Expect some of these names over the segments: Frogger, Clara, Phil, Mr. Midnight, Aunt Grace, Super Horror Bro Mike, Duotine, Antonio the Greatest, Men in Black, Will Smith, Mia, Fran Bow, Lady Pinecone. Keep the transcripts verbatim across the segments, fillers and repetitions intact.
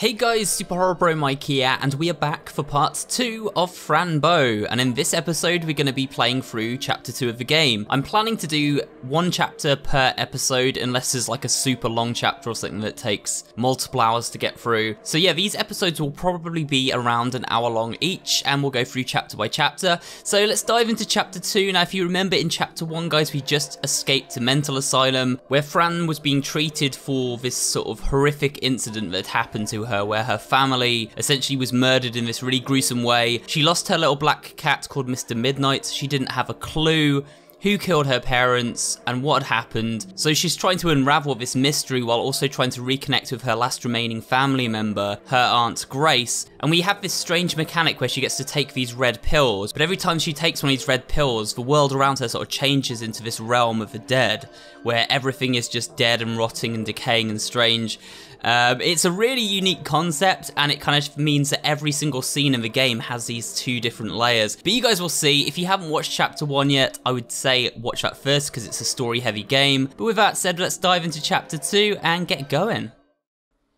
Hey guys, Super Horror Bro Mike here, and we are back for part two of Fran Bow, and in this episode we're going to be playing through chapter two of the game. I'm planning to do one chapter per episode, unless there's like a super long chapter or something that takes multiple hours to get through. So yeah, these episodes will probably be around an hour long each, and we'll go through chapter by chapter. So let's dive into chapter two. Now if you remember in chapter one guys, we just escaped a mental asylum where Fran was being treated for this sort of horrific incident that happened to her. Her, where her family essentially was murdered in this really gruesome way. She lost her little black cat called Mister Midnight. She didn't have a clue who killed her parents and what had happened. So she's trying to unravel this mystery while also trying to reconnect with her last remaining family member, her Aunt Grace. And we have this strange mechanic where she gets to take these red pills, but every time she takes one of these red pills, the world around her sort of changes into this realm of the dead, where everything is just dead and rotting and decaying and strange. Um, it's a really unique concept, and it kind of means that every single scene in the game has these two different layers. But you guys will see, if you haven't watched chapter one yet, I would say watch that first because it's a story-heavy game. But with that said, let's dive into chapter two and get going.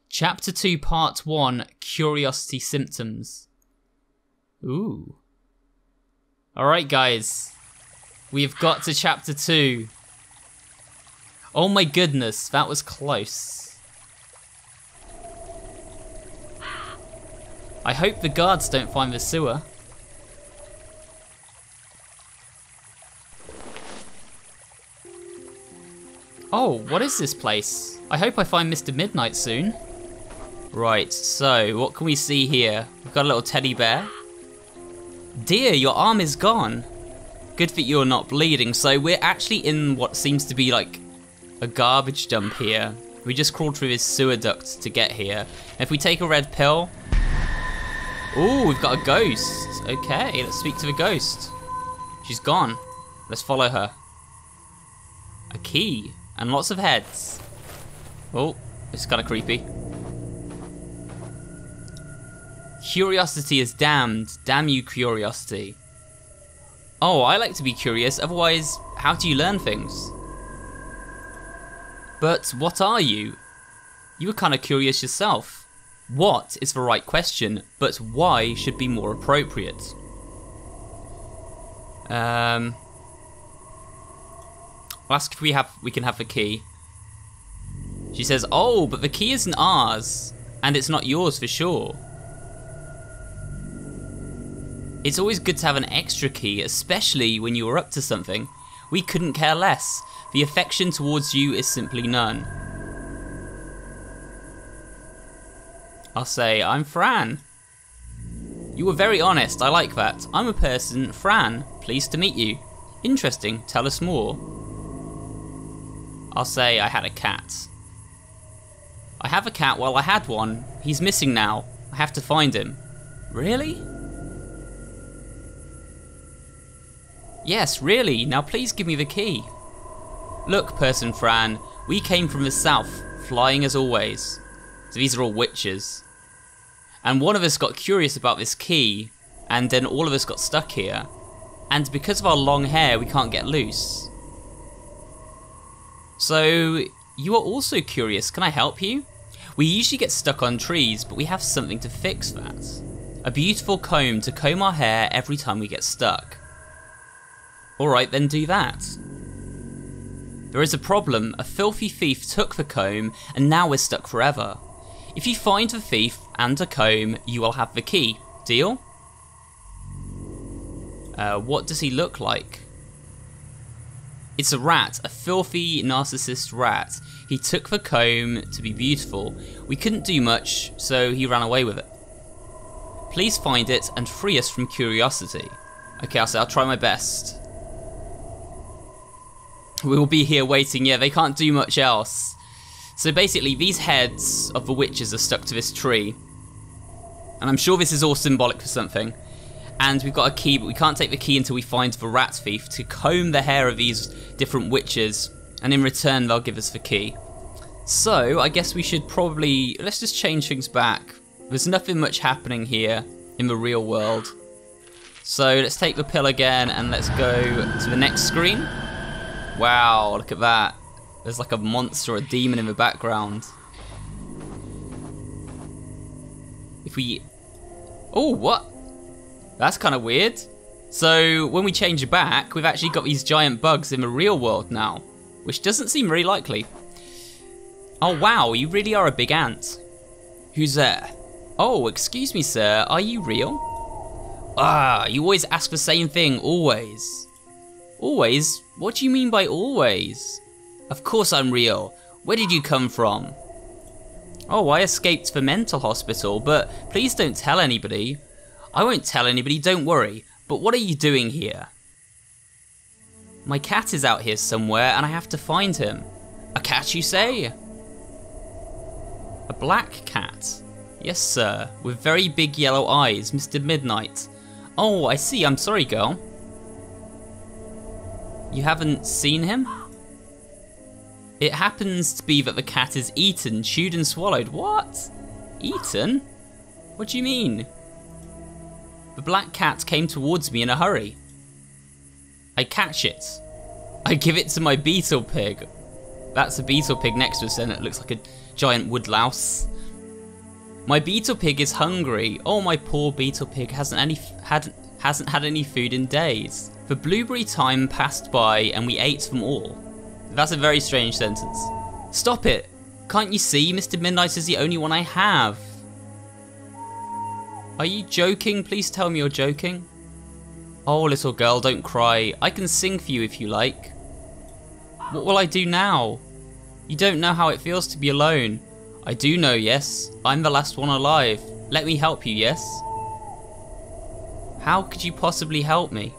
Chapter two, part one, Curiosity Symptoms. Ooh. Alright guys, we've got to chapter two. Oh my goodness, that was close. I hope the guards don't find the sewer. Oh, what is this place? I hope I find Mister Midnight soon. Right, so what can we see here? We've got a little teddy bear. Dear, your arm is gone. Good that you're not bleeding. So we're actually in what seems to be like a garbage dump here. We just crawled through this sewer duct to get here. If we take a red pill, ooh, we've got a ghost. Okay, let's speak to the ghost. She's gone. Let's follow her. A key and lots of heads. Oh, it's kind of creepy. Curiosity is damned. Damn you, curiosity. Oh, I like to be curious. Otherwise, how do you learn things? But what are you? You were kind of curious yourself. What is the right question, but why should be more appropriate? Um, I'll ask if we have we can have the key. She says, "Oh, but the key isn't ours, and it's not yours for sure." It's always good to have an extra key, especially when you are up to something. We couldn't care less. The affection towards you is simply none. I'll say, I'm Fran. You were very honest, I like that. I'm a person, Fran, pleased to meet you. Interesting, tell us more. I'll say, I had a cat. I have a cat, well I had one. He's missing now, I have to find him. Really? Yes, really, now please give me the key. Look, person Fran, we came from the south, flying as always. So these are all witches. And one of us got curious about this key, and then all of us got stuck here. And because of our long hair, we can't get loose. So, you are also curious, can I help you? We usually get stuck on trees, but we have something to fix that. A beautiful comb to comb our hair every time we get stuck. Alright then, do that. There is a problem, a filthy thief took the comb, and now we're stuck forever. If you find the thief and a comb, you will have the key. Deal? Uh, what does he look like? It's a rat, a filthy narcissist rat. He took the comb to be beautiful. We couldn't do much, so he ran away with it. Please find it and free us from curiosity. Okay, I'll say I'll try my best. We will be here waiting. Yeah, they can't do much else. So basically, these heads of the witches are stuck to this tree. And I'm sure this is all symbolic for something. And we've got a key, but we can't take the key until we find the rat thief to comb the hair of these different witches. And in return, they'll give us the key. So, I guess we should probably... Let's just change things back. There's nothing much happening here in the real world. So, let's take the pill again, and let's go to the next screen. Wow, look at that. There's like a monster or a demon in the background. If we... Oh, what? That's kind of weird. So when we change back, we've actually got these giant bugs in the real world now, which doesn't seem very likely. Oh wow, you really are a big ant. Who's there? Oh, excuse me, sir, are you real? Ah, you always ask the same thing, always. Always? What do you mean by always? Of course I'm real. Where did you come from? Oh, I escaped the mental hospital, but please don't tell anybody. I won't tell anybody, don't worry. But what are you doing here? My cat is out here somewhere and I have to find him. A cat, you say? A black cat? Yes, sir, with very big yellow eyes, Mister Midnight. Oh, I see, I'm sorry, girl. You haven't seen him? It happens to be that the cat is eaten, chewed and swallowed. What? Eaten? What do you mean? The black cat came towards me in a hurry. I catch it. I give it to my beetle pig. That's a beetle pig next to us and it looks like a giant woodlouse. My beetle pig is hungry. Oh, my poor beetle pig hasn't any had hasn't had any food in days. The blueberry time passed by and we ate them all. That's a very strange sentence. Stop it! Can't you see Mister Midnight is the only one I have? Are you joking? Please tell me you're joking. Oh, little girl, don't cry. I can sing for you if you like. What will I do now? You don't know how it feels to be alone. I do know, yes. I'm the last one alive. Let me help you, yes? How could you possibly help me?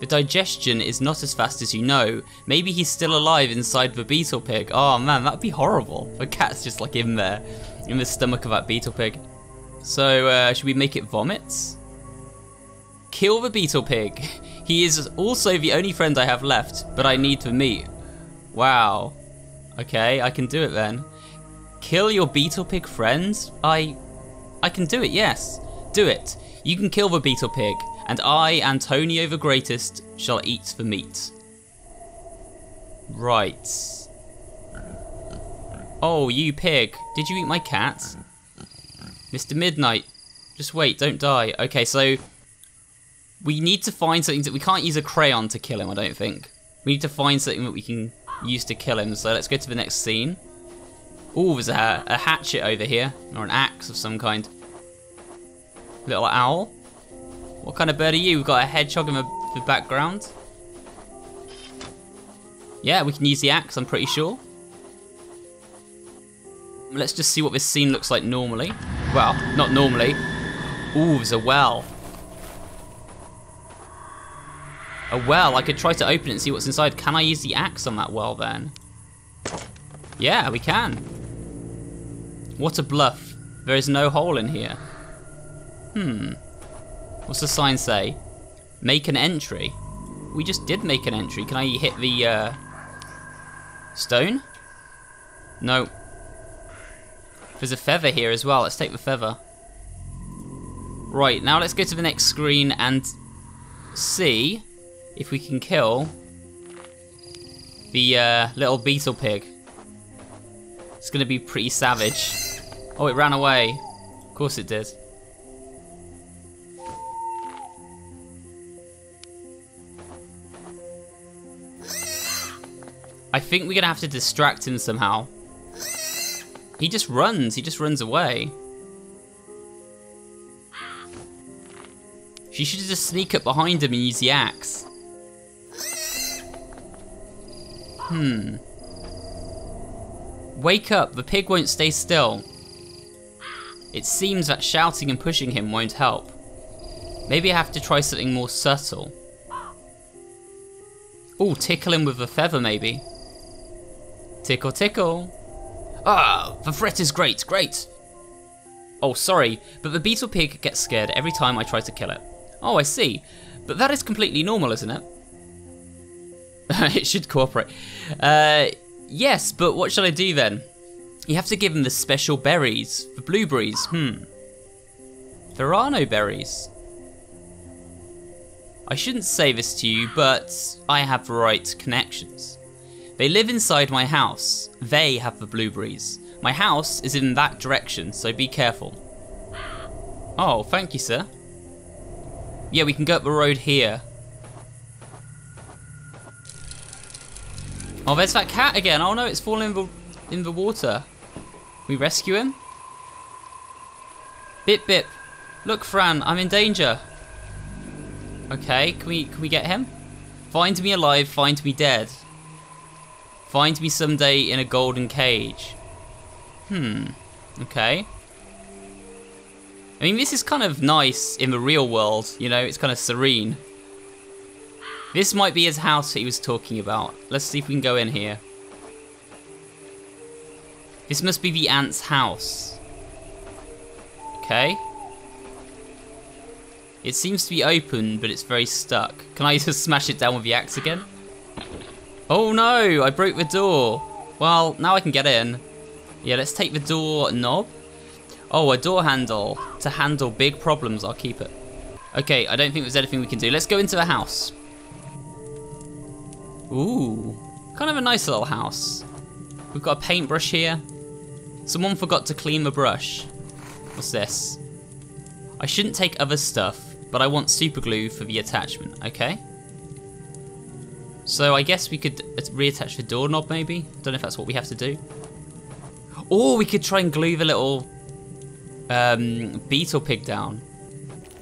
The digestion is not as fast as you know. Maybe he's still alive inside the beetle pig. Oh man, that'd be horrible. The cat's just like in there, in the stomach of that beetle pig. So, uh, should we make it vomit? Kill the beetle pig. He is also the only friend I have left, but I need the meat. Wow. Okay, I can do it then. Kill your beetle pig friends? I... I can do it, yes. Do it. You can kill the beetle pig, and I, Antonio the Greatest, shall eat the meat. Right. Oh, you pig. Did you eat my cat? Mister Midnight. Just wait, don't die. Okay, so... we need to find something that... we can't use a crayon to kill him, I don't think. We need to find something that we can use to kill him, so let's go to the next scene. Ooh, there's a, a hatchet over here, or an axe of some kind. Little owl. What kind of bird are you? We've got a hedgehog in the, the background. Yeah, we can use the axe, I'm pretty sure. Let's just see what this scene looks like normally. Well, not normally. Ooh, there's a well. A well, I could try to open it and see what's inside. Can I use the axe on that well then? Yeah, we can. What a bluff. There is no hole in here. Hmm. What's the sign say? Make an entry. We just did make an entry. Can I hit the uh, stone? No. There's a feather here as well. Let's take the feather. Right, now let's go to the next screen and see if we can kill the uh, little beetle pig. It's gonna be pretty savage. Oh, it ran away. Of course it did. I think we're gonna have to distract him somehow. He just runs, he just runs away. She should just sneak up behind him and use the axe. Hmm. Wake up, the pig won't stay still. It seems that shouting and pushing him won't help. Maybe I have to try something more subtle. Ooh, tickle him with a feather maybe. Tickle, tickle. Ah, the threat is great, great. Oh, sorry, but the beetle pig gets scared every time I try to kill it. Oh, I see, but that is completely normal, isn't it? It should cooperate. Uh... Yes, but what shall I do then? You have to give him the special berries, the blueberries, hmm. There are no berries. I shouldn't say this to you, but I have the right connections. They live inside my house. They have the blueberries. My house is in that direction, so be careful. Oh, thank you, sir. Yeah, we can go up the road here. Oh, there's that cat again. Oh no, it's fallen in the, in the water. We rescue him? Bip bip. Look, Fran, I'm in danger. Okay, can we can we get him? Find me alive, find me dead. Find me someday in a golden cage. Hmm. Okay. I mean, this is kind of nice in the real world, you know, it's kind of serene. This might be his house that he was talking about. Let's see if we can go in here. This must be the aunt's house. Okay. It seems to be open, but it's very stuck. Can I just smash it down with the axe again? Oh no, I broke the door. Well, now I can get in. Yeah, let's take the door knob. Oh, a door handle. To handle big problems, I'll keep it. Okay, I don't think there's anything we can do. Let's go into the house. Ooh, kind of a nice little house. We've got a paintbrush here. Someone forgot to clean the brush. What's this? I shouldn't take other stuff, but I want super glue for the attachment, okay? So I guess we could reattach the doorknob maybe? I don't know if that's what we have to do. Or we could try and glue the little um, beetle pig down.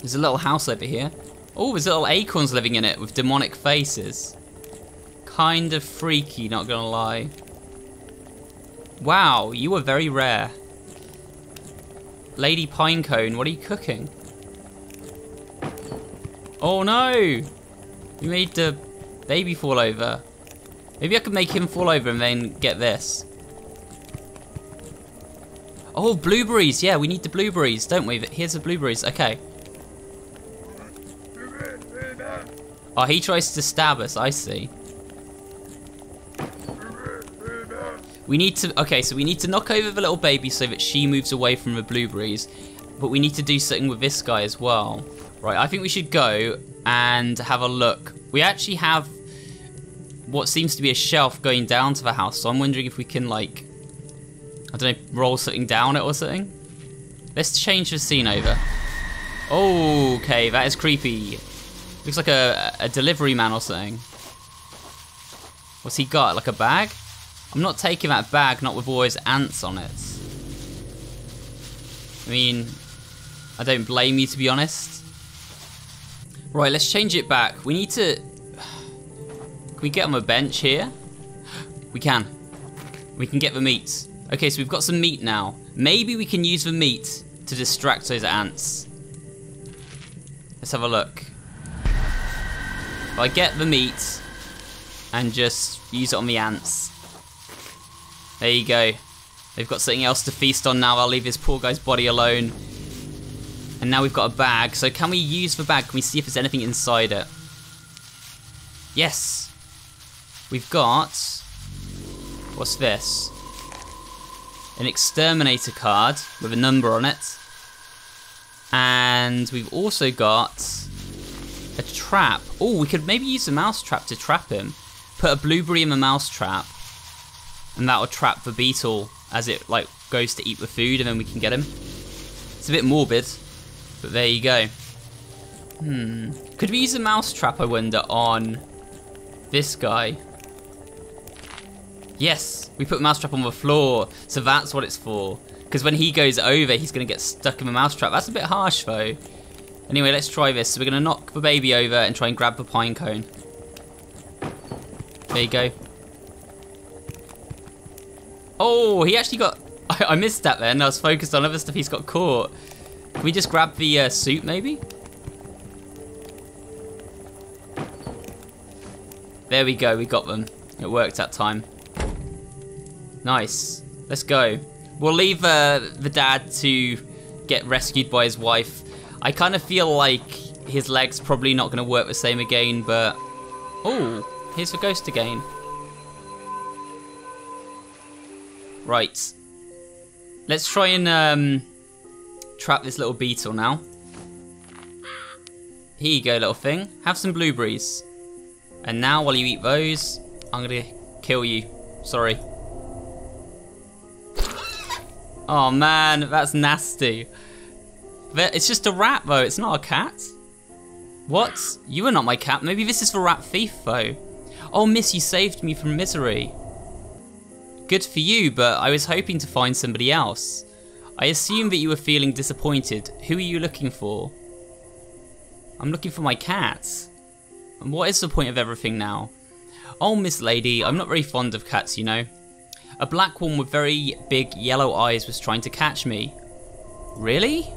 There's a little house over here. Oh, there's little acorns living in it with demonic faces. Kind of freaky, not gonna lie. Wow, you were very rare. Lady Pinecone, what are you cooking? Oh no! You made the baby fall over. Maybe I could make him fall over and then get this. Oh, blueberries! Yeah, we need the blueberries, don't we? Here's the blueberries, okay. Oh, he tries to stab us, I see. We need to, okay, so we need to knock over the little baby so that she moves away from the blueberries. But we need to do something with this guy as well. Right, I think we should go and have a look. We actually have what seems to be a shelf going down to the house. So I'm wondering if we can, like, I don't know, roll something down it or something. Let's change the scene over. Oh, okay, that is creepy. Looks like a, a delivery man or something. What's he got, like a bag? I'm not taking that bag, not with all those ants on it. I mean, I don't blame you, to be honest. Right, let's change it back. We need to... Can we get on a bench here? We can. We can get the meat. Okay, so we've got some meat now. Maybe we can use the meat to distract those ants. Let's have a look. If I get the meat and just use it on the ants. There you go. They've got something else to feast on now. I'll leave this poor guy's body alone. And now we've got a bag. So can we use the bag? Can we see if there's anything inside it? Yes. We've got... What's this? An exterminator card with a number on it. And we've also got a trap. Oh, we could maybe use a mouse trap to trap him. Put a blueberry in the mouse trap. And that'll trap the beetle as it like goes to eat the food, and then we can get him. It's a bit morbid, but there you go. Hmm. Could we use a mouse trap, I wonder, on this guy? Yes, we put a mouse trap on the floor, so that's what it's for. Because when he goes over, he's going to get stuck in the mouse trap. That's a bit harsh, though. Anyway, let's try this. So we're going to knock the baby over and try and grab the pine cone. There you go. Oh, he actually got... I, I missed that then. I was focused on other stuff. He's got caught. Can we just grab the uh, suit, maybe? There we go. We got them. It worked that time. Nice. Let's go. We'll leave uh, the dad to get rescued by his wife. I kind of feel like his leg's probably not going to work the same again, but... Oh, here's the ghost again. Right, let's try and um, trap this little beetle now. Here you go, little thing. Have some blueberries. And now, while you eat those, I'm gonna kill you. Sorry. Oh man, that's nasty. It's just a rat, though. It's not a cat. What? You are not my cat. Maybe this is the rat thief, though. Oh, miss, you saved me from misery. Good for you, but I was hoping to find somebody else. I assume that you were feeling disappointed. Who are you looking for? I'm looking for my cat. And what is the point of everything now? Oh, Miss Lady, I'm not very fond of cats, you know. A black one with very big yellow eyes was trying to catch me. Really?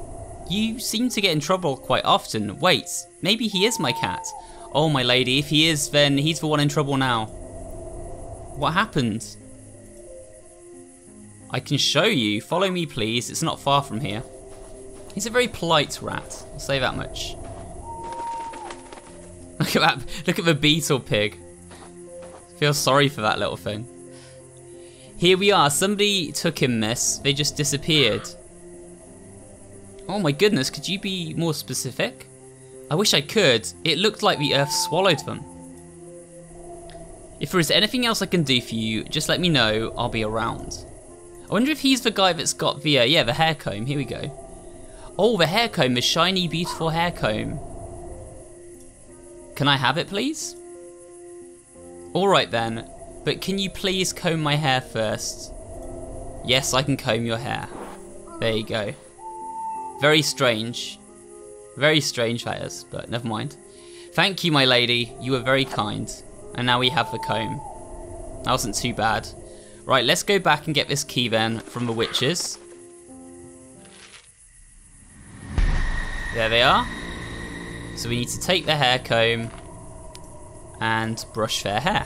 You seem to get in trouble quite often. Wait, maybe he is my cat. Oh, my lady, if he is, then he's the one in trouble now. What happened? I can show you. Follow me, please. It's not far from here. He's a very polite rat. I'll say that much. Look at that. Look at the beetle pig. I feel sorry for that little thing. Here we are. Somebody took him, miss. They just disappeared. Oh my goodness, could you be more specific? I wish I could. It looked like the earth swallowed them. If there is anything else I can do for you, just let me know. I'll be around. I wonder if he's the guy that's got the, uh, yeah, the hair comb. Here we go. Oh, the hair comb, the shiny, beautiful hair comb. Can I have it, please? Alright then, but can you please comb my hair first? Yes, I can comb your hair. There you go. Very strange. Very strange that is, but never mind. Thank you, my lady. You were very kind. And now we have the comb. That wasn't too bad. Right, let's go back and get this key then from the witches. There they are. So we need to take their hair comb and brush their hair.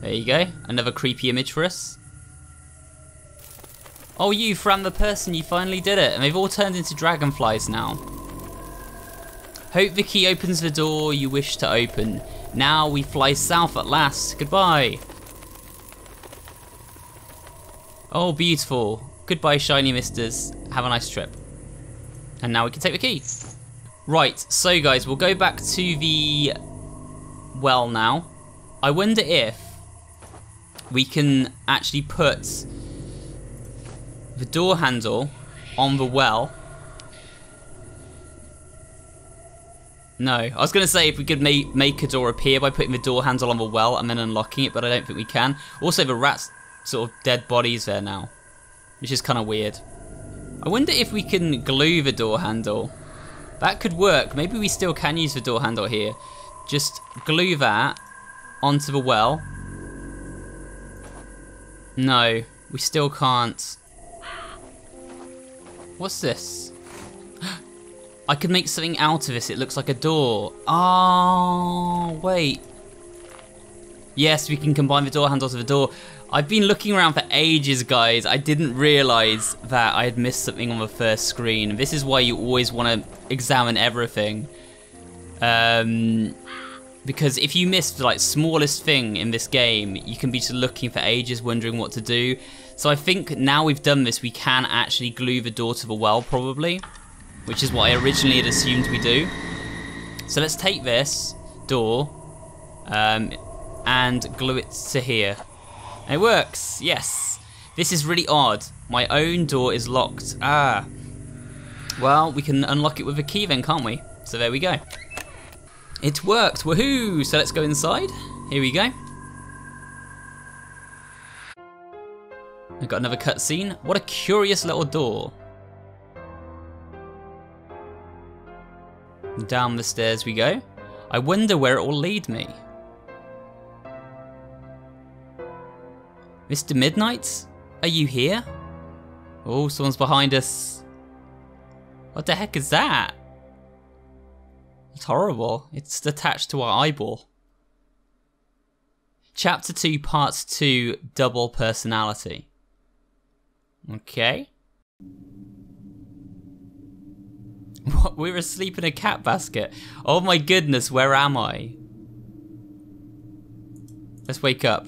There you go. Another creepy image for us. Oh, you, Fran the person, you finally did it. And they've all turned into dragonflies now. Hope the key opens the door you wish to open. Now we fly south at last. Goodbye. Oh, beautiful. Goodbye, shiny misters. Have a nice trip. And now we can take the key. Right, so guys, we'll go back to the well now. I wonder if we can actually put the door handle on the well. No, I was going to say if we could make, make a door appear by putting the door handle on the well and then unlocking it, but I don't think we can. Also, the rat's sort of dead body's there now, which is kind of weird. I wonder if we can glue the door handle. That could work. Maybe we still can use the door handle here. Just glue that onto the well. No, we still can't. What's this? I could make something out of this. It looks like a door. Oh, wait. Yes, we can combine the door handle to the door. I've been looking around for ages, guys. I didn't realize that I had missed something on the first screen. This is why you always want to examine everything. Um, because if you miss the like smallest thing in this game, you can be just looking for ages, wondering what to do. So I think now we've done this, we can actually glue the door to the well, probably. Which is what I originally had assumed we do. So let's take this door um, and glue it to here. And it works, yes. This is really odd. My own door is locked. Ah. Well, we can unlock it with a key then, can't we? So there we go. It worked, woohoo! So let's go inside. Here we go. We've got another cutscene. What a curious little door. Down the stairs we go. I wonder where it will lead me. Mister Midnight? Are you here? Oh, someone's behind us. What the heck is that? It's horrible. It's attached to our eyeball. Chapter two, Part two, Double Personality. Okay. What? We're asleep in a cat basket. Oh my goodness, where am I? Let's wake up.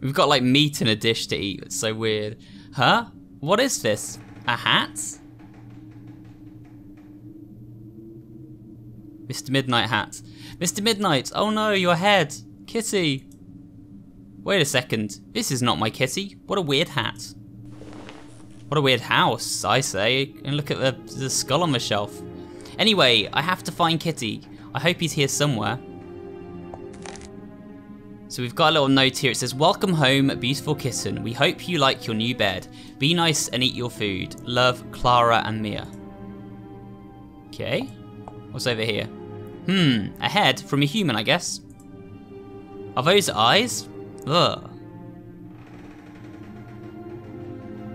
We've got like meat in a dish to eat. It's so weird. Huh? What is this? A hat? Mister Midnight hat. Mister Midnight! Oh no, your head! Kitty! Wait a second. This is not my kitty. What a weird hat. What a weird house, I say. And look at the, the skull on the shelf. Anyway, I have to find Kitty. I hope he's here somewhere. So we've got a little note here. It says, "Welcome home, beautiful kitten. We hope you like your new bed. Be nice and eat your food. Love, Clara and Mia." Okay. What's over here? Hmm, a head from a human, I guess. Are those eyes? Ugh.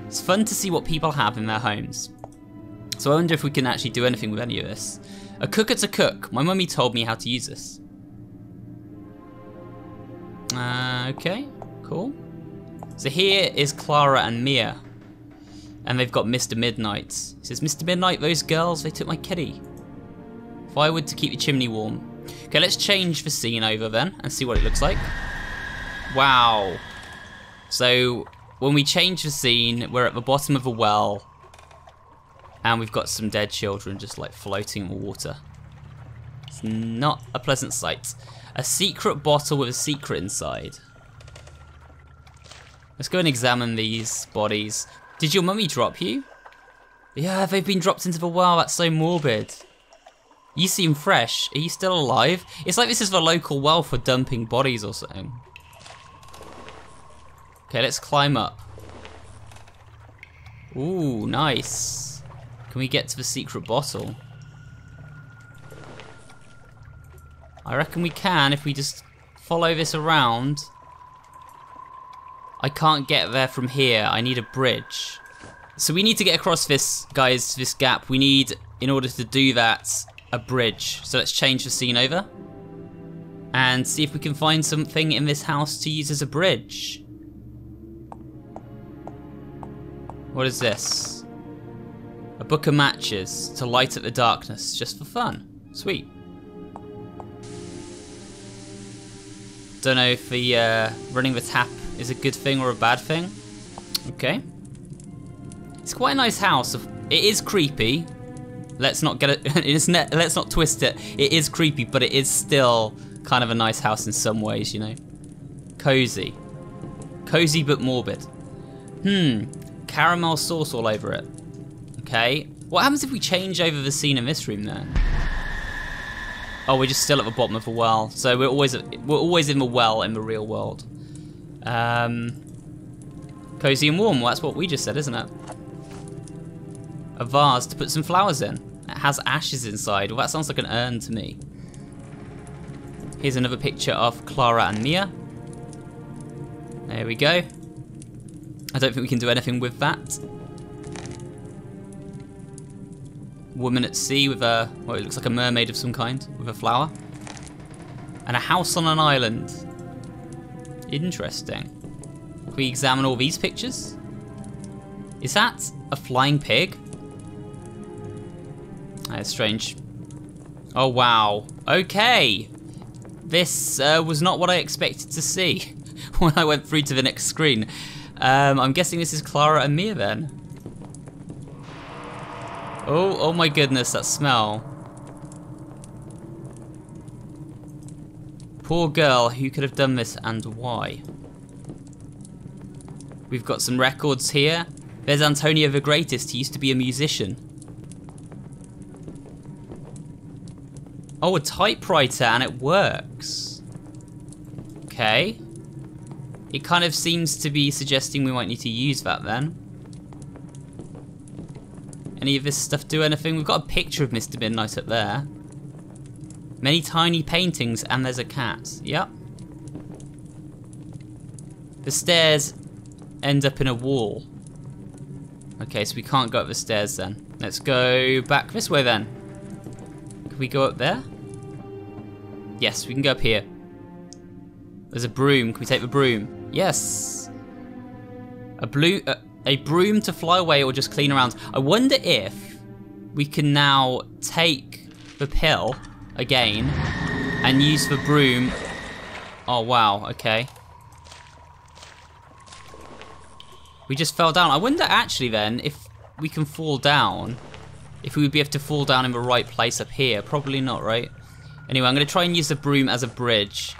It's fun to see what people have in their homes. So I wonder if we can actually do anything with any of this. A cooker to cook. My mummy told me how to use this. Uh, okay, cool. So here is Clara and Mia. And they've got Mister Midnight. It says, "Mister Midnight, those girls, they took my kitty. Firewood to keep the chimney warm." Okay, let's change the scene over then and see what it looks like. Wow. So when we change the scene, we're at the bottom of a well. And we've got some dead children just like floating in the water. It's not a pleasant sight. A secret bottle with a secret inside. Let's go and examine these bodies. Did your mummy drop you? Yeah, they've been dropped into the well. That's so morbid. You seem fresh. Are you still alive? It's like this is the local well for dumping bodies or something. Okay, let's climb up. Ooh, nice. Can we get to the secret bottle? I reckon we can if we just follow this around. I can't get there from here. I need a bridge. So we need to get across this, guys, this gap. We need, in order to do that, a bridge. So let's change the scene over and see if we can find something in this house to use as a bridge. What is this? A book of matches to light up the darkness just for fun. Sweet. Don't know if the uh, running the tap is a good thing or a bad thing. Okay. It's quite a nice house. It is creepy. Let's not get it. It's net, let's not twist it. It is creepy, but it is still kind of a nice house in some ways, you know. Cozy, cozy but morbid. Hmm. Caramel sauce all over it. Okay. What happens if we change over the scene in this room then? Oh, we're just still at the bottom of a well, so we're always we're always in the well in the real world. Um, cozy and warm. Well, that's what we just said, isn't it? A vase to put some flowers in. It has ashes inside. Well, that sounds like an urn to me. Here's another picture of Clara and Mia. There we go. I don't think we can do anything with that. Woman at sea with a, well, it looks like a mermaid of some kind, with a flower. And a house on an island. Interesting. Can we examine all these pictures? Is that a flying pig? That is strange. Oh, wow. Okay. This uh, was not what I expected to see when I went through to the next screen. Um, I'm guessing this is Clara and Mia then. Oh, oh my goodness, that smell. Poor girl, who could have done this and why? We've got some records here. There's Antonio the Greatest, he used to be a musician. Oh, a typewriter, and it works. Okay. It kind of seems to be suggesting we might need to use that then. Any of this stuff do anything? We've got a picture of Mister Midnight up there. Many tiny paintings, and there's a cat. Yep. The stairs end up in a wall. Okay, so we can't go up the stairs then. Let's go back this way then. Can we go up there? Yes, we can go up here. There's a broom. Can we take the broom? Yes. A blue... Uh, A broom to fly away or just clean around. I wonder if we can now take the pill again and use the broom. Oh, wow, okay. We just fell down. I wonder actually then if we can fall down, if we would be able to fall down in the right place up here. Probably not, right? Anyway, I'm gonna try and use the broom as a bridge.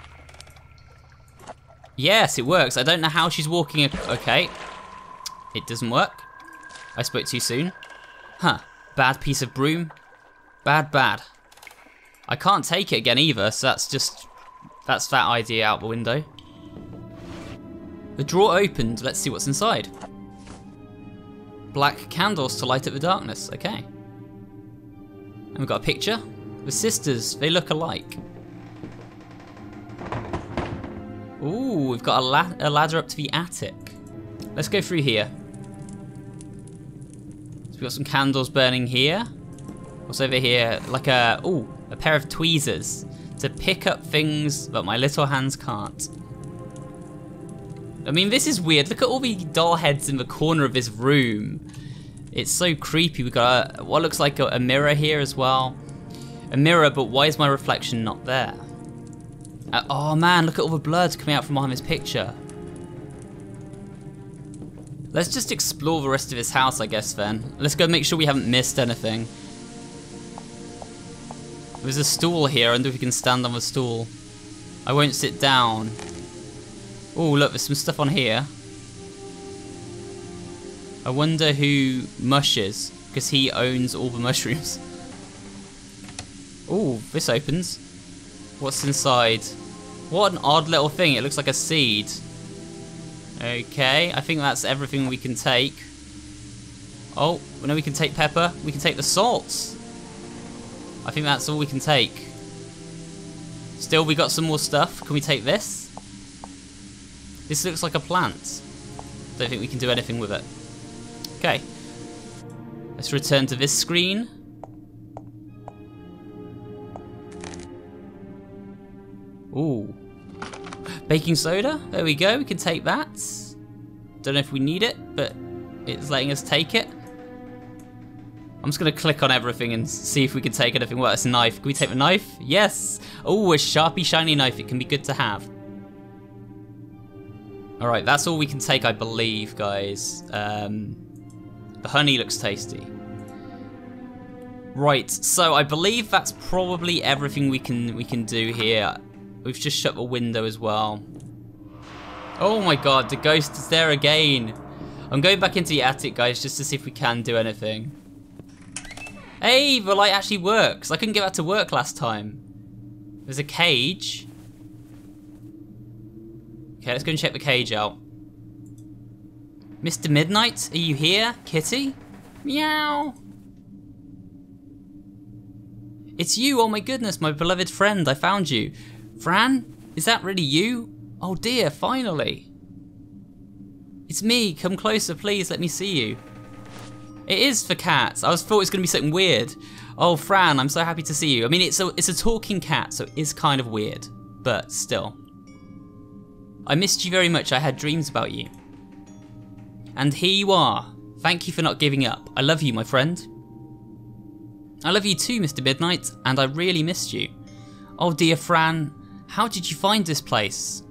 Yes, it works. I don't know how she's walking. Okay. It doesn't work. I spoke too soon. Huh. Bad piece of broom. Bad, bad. I can't take it again either, so that's just... That's that idea out the window. The drawer opened. Let's see what's inside. Black candles to light up the darkness. Okay. And we've got a picture. The sisters. They look alike. Ooh, we've got a, la a ladder up to the attic. Let's go through here. So we've got some candles burning here. What's over here? Like a... Ooh, a pair of tweezers. To pick up things that my little hands can't. I mean, this is weird. Look at all the doll heads in the corner of this room. It's so creepy. We've got a, what looks like a, a mirror here as well. A mirror, but why is my reflection not there? Uh, oh man, look at all the blurs coming out from behind this picture. Let's just explore the rest of this house, I guess, then. Let's go make sure we haven't missed anything. There's a stool here. I wonder if we can stand on the stool. I won't sit down. Oh, look, there's some stuff on here. I wonder who mushes, because he owns all the mushrooms. Oh, this opens. What's inside? What an odd little thing. It looks like a seed. Okay, I think that's everything we can take. Oh, no, we can take pepper. We can take the salts. I think that's all we can take. Still, we got some more stuff. Can we take this? This looks like a plant. Don't think we can do anything with it. Okay. Let's return to this screen. Ooh. Baking soda. There we go. We can take that. Don't know if we need it, but it's letting us take it. I'm just going to click on everything and see if we can take anything. Well, it's a knife. Can we take the knife? Yes. Oh, a sharpie, shiny knife. It can be good to have. Alright, that's all we can take, I believe, guys. Um, the honey looks tasty. Right, so I believe that's probably everything we can we can do here. We've just shut the window as well. Oh my god, the ghost is there again. I'm going back into the attic, guys, just to see if we can do anything. Hey, the light actually works. I couldn't get that to work last time. There's a cage. Okay, let's go and check the cage out. Mister Midnight, are you here, kitty? Meow! It's you, oh my goodness, my beloved friend, I found you. Fran, is that really you? Oh dear, finally. It's me, come closer, please, let me see you. It is for cats, I was thought it was gonna be something weird. Oh Fran, I'm so happy to see you. I mean, it's a, it's a talking cat, so it is kind of weird, but still. I missed you very much, I had dreams about you. And here you are. Thank you for not giving up. I love you, my friend. I love you too, Mister Midnight, and I really missed you. Oh dear Fran, how did you find this place?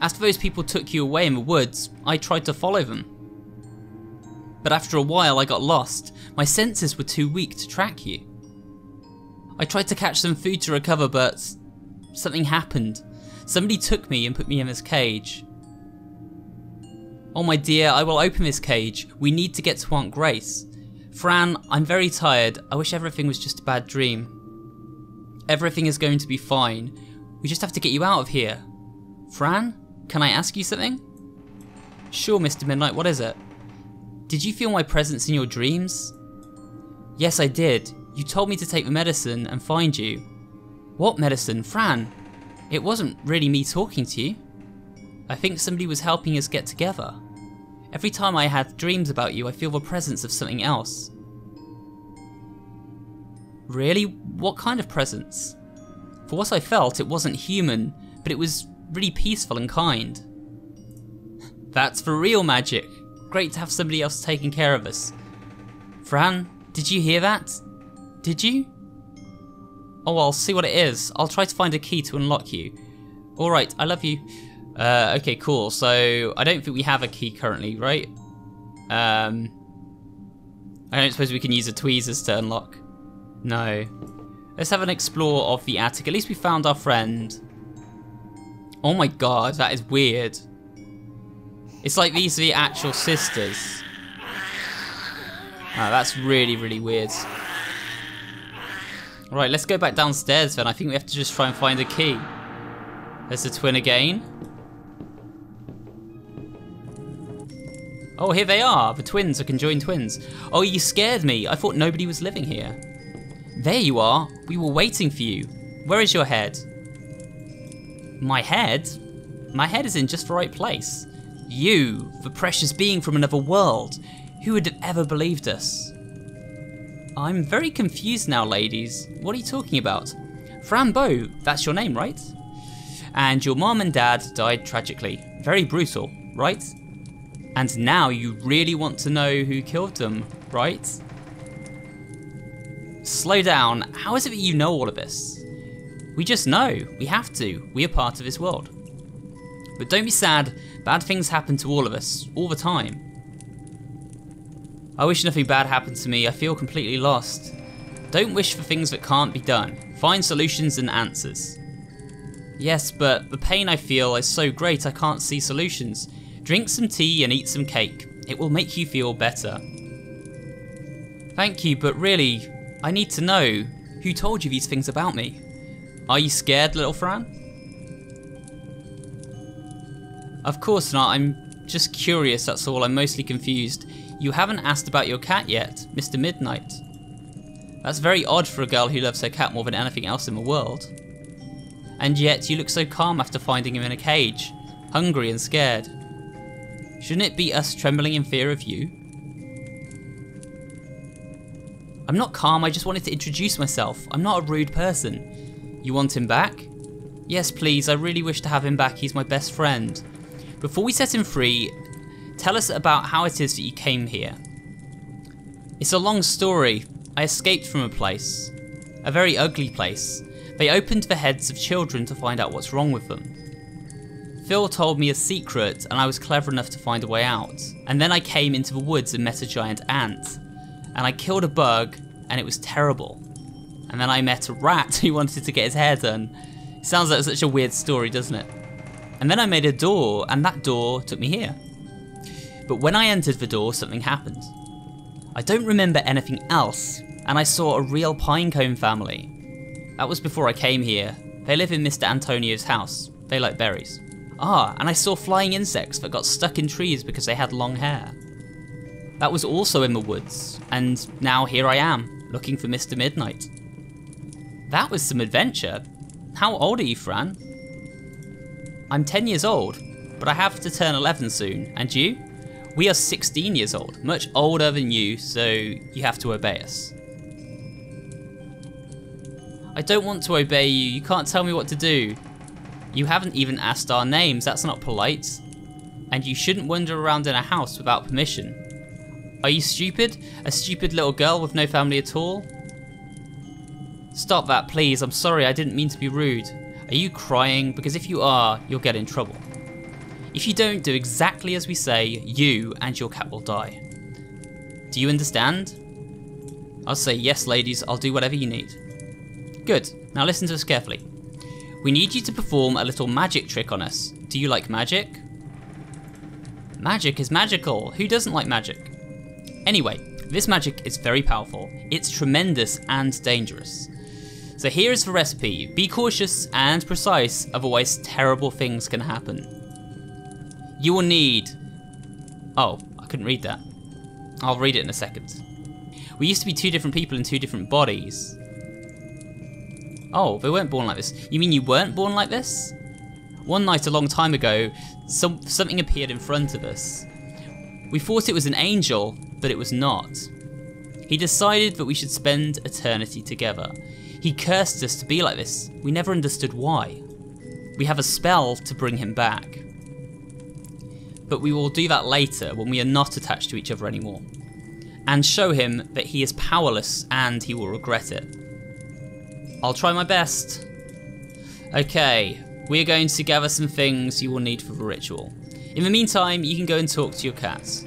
After those people took you away in the woods, I tried to follow them. But after a while I got lost. My senses were too weak to track you. I tried to catch some food to recover, but something happened. Somebody took me and put me in this cage. Oh my dear, I will open this cage. We need to get to Aunt Grace. Fran, I'm very tired. I wish everything was just a bad dream. Everything is going to be fine. We just have to get you out of here. Fran, can I ask you something? Sure, Mister Midnight, what is it? Did you feel my presence in your dreams? Yes, I did. You told me to take the medicine and find you. What medicine, Fran? It wasn't really me talking to you. I think somebody was helping us get together. Every time I have dreams about you, I feel the presence of something else. Really? What kind of presence? For what I felt, it wasn't human, but it was really peaceful and kind. That's for real magic. Great to have somebody else taking care of us. Fran, did you hear that? Did you? Oh, I'll see what it is. I'll try to find a key to unlock you. Alright, I love you. Uh, okay, cool. So, I don't think we have a key currently, right? Um, I don't suppose we can use the tweezers to unlock. No. Let's have an explore of the attic. At least we found our friend. Oh my god, that is weird. It's like these are the actual sisters. Wow, that's really, really weird. Right, let's go back downstairs then. I think we have to just try and find a key. There's the twin again. Oh, here they are. The twins are conjoined twins. Oh, you scared me. I thought nobody was living here. There you are. We were waiting for you. Where is your head? My head? My head is in just the right place. You, the precious being from another world. Who would have ever believed us? I'm very confused now, ladies. What are you talking about? Fran Bow, that's your name, right? And your mom and dad died tragically. Very brutal, right? And now you really want to know who killed them, right? Slow down. How is it that you know all of this? We just know. We have to. We are part of this world. But don't be sad. Bad things happen to all of us, all the time. I wish nothing bad happened to me. I feel completely lost. Don't wish for things that can't be done. Find solutions and answers. Yes, but the pain I feel is so great I can't see solutions. Drink some tea and eat some cake. It will make you feel better. Thank you, but really, I need to know. Who told you these things about me? Are you scared, little Fran? Of course not. I'm just curious, that's all. I'm mostly confused. You haven't asked about your cat yet, Mister Midnight. That's very odd for a girl who loves her cat more than anything else in the world. And yet you look so calm after finding him in a cage, hungry and scared. Shouldn't it be us trembling in fear of you? I'm not calm, I just wanted to introduce myself. I'm not a rude person. You want him back? Yes, please, I really wish to have him back. He's my best friend. Before we set him free, tell us about how it is that you came here. It's a long story. I escaped from a place. A very ugly place. They opened the heads of children to find out what's wrong with them. Phil told me a secret and I was clever enough to find a way out. And then I came into the woods and met a giant ant. And I killed a bug and it was terrible. And then I met a rat who wanted to get his hair done. It sounds like such a weird story, doesn't it? And then I made a door and that door took me here. But when I entered the door, something happened. I don't remember anything else, and I saw a real pinecone family. That was before I came here. They live in Mister Antonio's house. They like berries. Ah, and I saw flying insects that got stuck in trees because they had long hair. That was also in the woods, and now here I am, looking for Mister Midnight. That was some adventure. How old are you, Fran? I'm ten years old, but I have to turn eleven soon, and you? We are sixteen years old, much older than you, so you have to obey us. I don't want to obey you, you can't tell me what to do. You haven't even asked our names, that's not polite. And you shouldn't wander around in a house without permission. Are you stupid? A stupid little girl with no family at all? Stop that, please, I'm sorry, I didn't mean to be rude. Are you crying? Because if you are, you'll get in trouble. If you don't do exactly as we say, you and your cat will die. Do you understand? I'll say yes, ladies, I'll do whatever you need. Good, now listen to us carefully. We need you to perform a little magic trick on us. Do you like magic? Magic is magical, who doesn't like magic? Anyway, this magic is very powerful. It's tremendous and dangerous. So here is the recipe. Be cautious and precise, otherwise terrible things can happen. You will need... Oh, I couldn't read that. I'll read it in a second. We used to be two different people in two different bodies. Oh, they weren't born like this. You mean you weren't born like this? One night a long time ago, some, something appeared in front of us. We thought it was an angel, but it was not. He decided that we should spend eternity together. He cursed us to be like this. We never understood why. We have a spell to bring him back. But we will do that later when we are not attached to each other anymore, and show him that he is powerless and he will regret it. I'll try my best. Okay, we're going to gather some things you will need for the ritual. In the meantime, you can go and talk to your cats,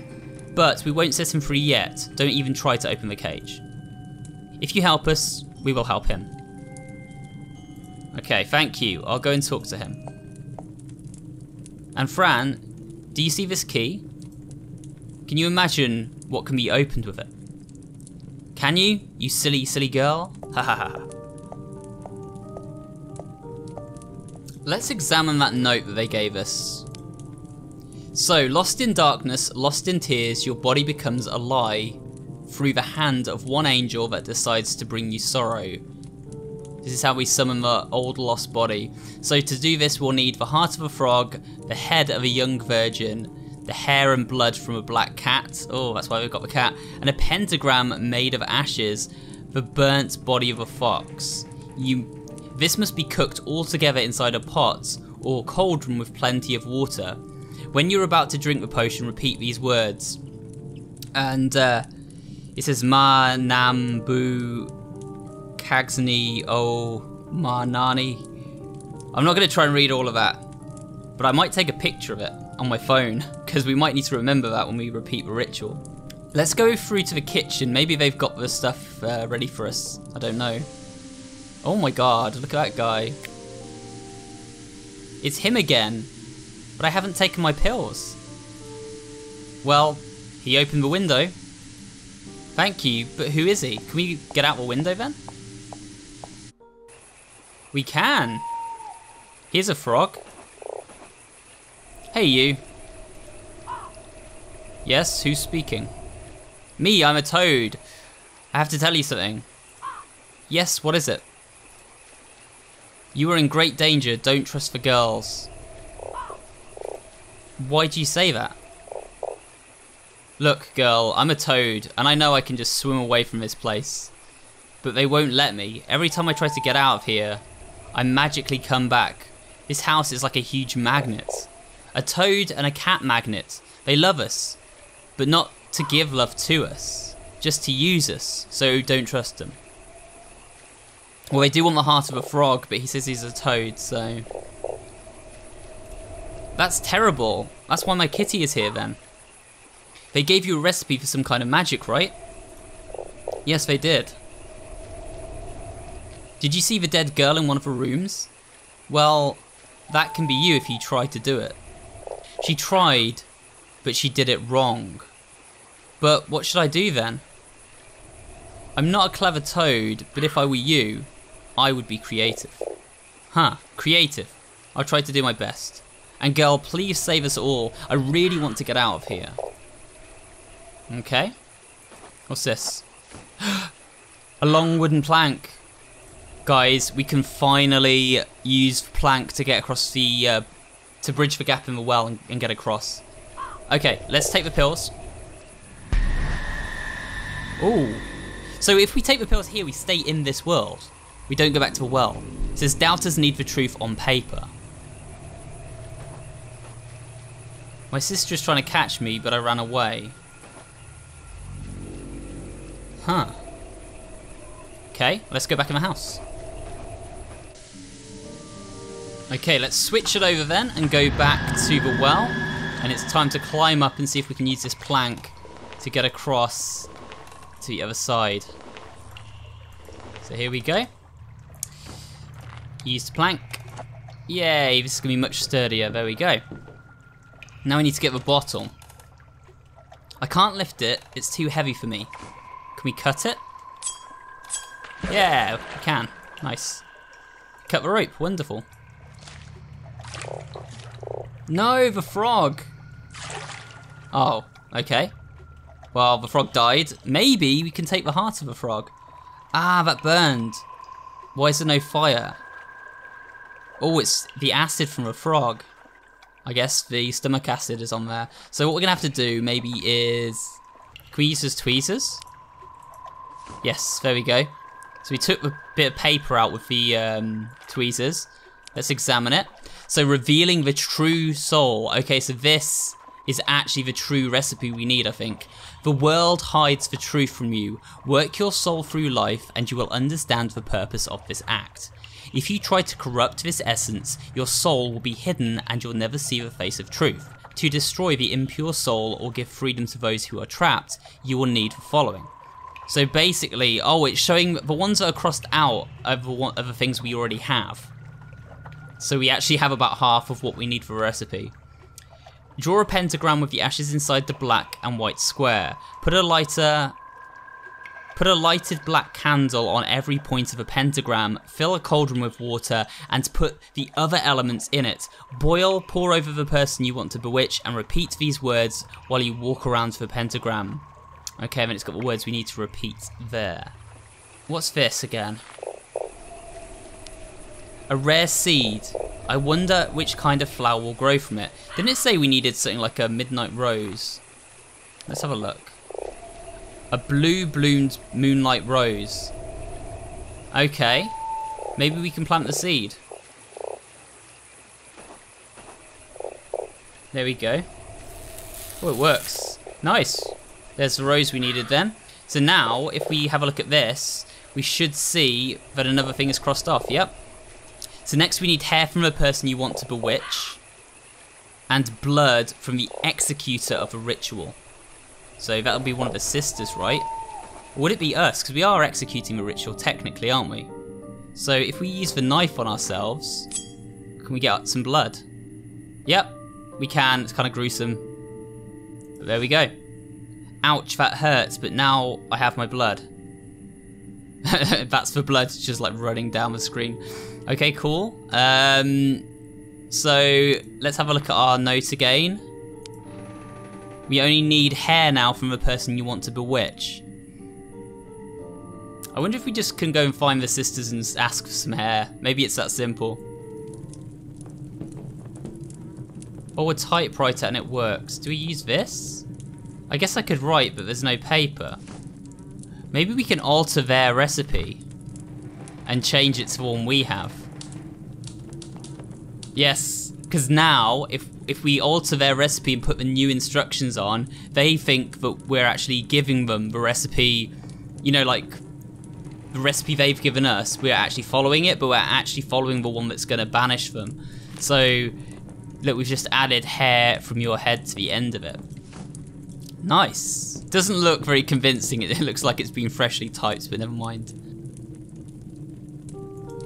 but we won't set him free yet. Don't even try to open the cage. If you help us, we will help him. Okay, thank you. I'll go and talk to him. And Fran, do you see this key? Can you imagine what can be opened with it? Can you? You silly, silly girl. Ha ha ha. Let's examine that note that they gave us. So, lost in darkness, lost in tears, your body becomes a lie through the hand of one angel that decides to bring you sorrow. This is how we summon the old lost body. So to do this, we'll need the heart of a frog, the head of a young virgin, the hair and blood from a black cat, oh that's why we've got the cat, and a pentagram made of ashes, the burnt body of a fox. You. This must be cooked all together inside a pot or cauldron with plenty of water. When you're about to drink the potion, repeat these words. And uh, it says Ma Nam Bu Kagsni O Ma Nani. I'm not going to try and read all of that, but I might take a picture of it on my phone because we might need to remember that when we repeat the ritual. Let's go through to the kitchen. Maybe they've got the stuff uh, ready for us. I don't know. Oh my god, look at that guy. It's him again, but I haven't taken my pills. Well, he opened the window. Thank you, but who is he? Can we get out the window then? We can. Here's a frog. Hey you. Yes, who's speaking? Me, I'm a toad. I have to tell you something. Yes, what is it? You are in great danger, don't trust the girls. Why do you say that? Look, girl, I'm a toad, and I know I can just swim away from this place. But they won't let me. Every time I try to get out of here, I magically come back. This house is like a huge magnet. A toad and a cat magnet. They love us, but not to give love to us. Just to use us, so don't trust them. Well, they do want the heart of a frog, but he says he's a toad, so... That's terrible. That's why my kitty is here, then. They gave you a recipe for some kind of magic, right? Yes, they did. Did you see the dead girl in one of her rooms? Well, that can be you if you try to do it. She tried, but she did it wrong. But what should I do, then? I'm not a clever toad, but if I were you, I would be creative. Huh, creative. I'll try to do my best. And girl, please save us all. I really want to get out of here. Okay. What's this? A long wooden plank. Guys, we can finally use the plank to get across the... Uh, to bridge the gap in the well and, and get across. Okay, let's take the pills. Ooh. So if we take the pills here, we stay in this world. We don't go back to the well. It says, doubters need the truth on paper. My sister is trying to catch me, but I ran away. Huh. Okay, let's go back in the house. Okay, let's switch it over then and go back to the well. And it's time to climb up and see if we can use this plank to get across to the other side. So here we go. Use the plank. Yay, this is going to be much sturdier. There we go. Now we need to get the bottle. I can't lift it. It's too heavy for me. Can we cut it? Yeah, we can. Nice. Cut the rope. Wonderful. No, the frog. Oh, okay. Well, the frog died. Maybe we can take the heart of a frog. Ah, that burned. Why is there no fire? Oh, it's the acid from a frog. I guess the stomach acid is on there. So what we're going to have to do maybe is... Can we use those tweezers? Yes, there we go. So we took a bit of paper out with the um, tweezers. Let's examine it. So revealing the true soul. Okay, so this... is actually the true recipe we need, I think. The world hides the truth from you. Work your soul through life and you will understand the purpose of this act. If you try to corrupt this essence, your soul will be hidden and you'll never see the face of truth. To destroy the impure soul or give freedom to those who are trapped, you will need the following. So basically, oh, it's showing the ones that are crossed out are the, one, are the things we already have. So we actually have about half of what we need for a recipe. Draw a pentagram with the ashes inside the black and white square. Put a lighter Put a lighted black candle on every point of a pentagram, fill a cauldron with water, and put the other elements in it. Boil, pour over the person you want to bewitch, and repeat these words while you walk around the pentagram. Okay, then it's got the words we need to repeat there. What's this again? A rare seed. I wonder which kind of flower will grow from it. Didn't it say we needed something like a midnight rose? Let's have a look. A blue bloomed moonlight rose. Okay. Maybe we can plant the seed. There we go. Oh, it works. Nice. There's the rose we needed then. So now, if we have a look at this, we should see that another thing is crossed off. Yep. So next we need hair from a person you want to bewitch, and blood from the executor of a ritual. So that'll be one of the sisters, right? Or would it be us? Because we are executing the ritual technically, aren't we? So if we use the knife on ourselves, can we get some blood? Yep, we can. It's kind of gruesome. But there we go. Ouch, that hurts, but now I have my blood. That's the blood just like running down the screen. Okay, cool. Um, so let's have a look at our note again. We only need hair now from the person you want to bewitch. I wonder if we just can go and find the sisters and ask for some hair. Maybe it's that simple. Oh, a typewriter and it works. Do we use this? I guess I could write, but there's no paper. Maybe we can alter their recipe and change it to the one we have. Yes, because now, if if we alter their recipe and put the new instructions on, they think that we're actually giving them the recipe, you know, like the recipe they've given us. We're actually following it, but we're actually following the one that's going to banish them. So, look, we've just added hair from your head to the end of it. Nice. Doesn't look very convincing. It looks like it's been freshly typed, but never mind.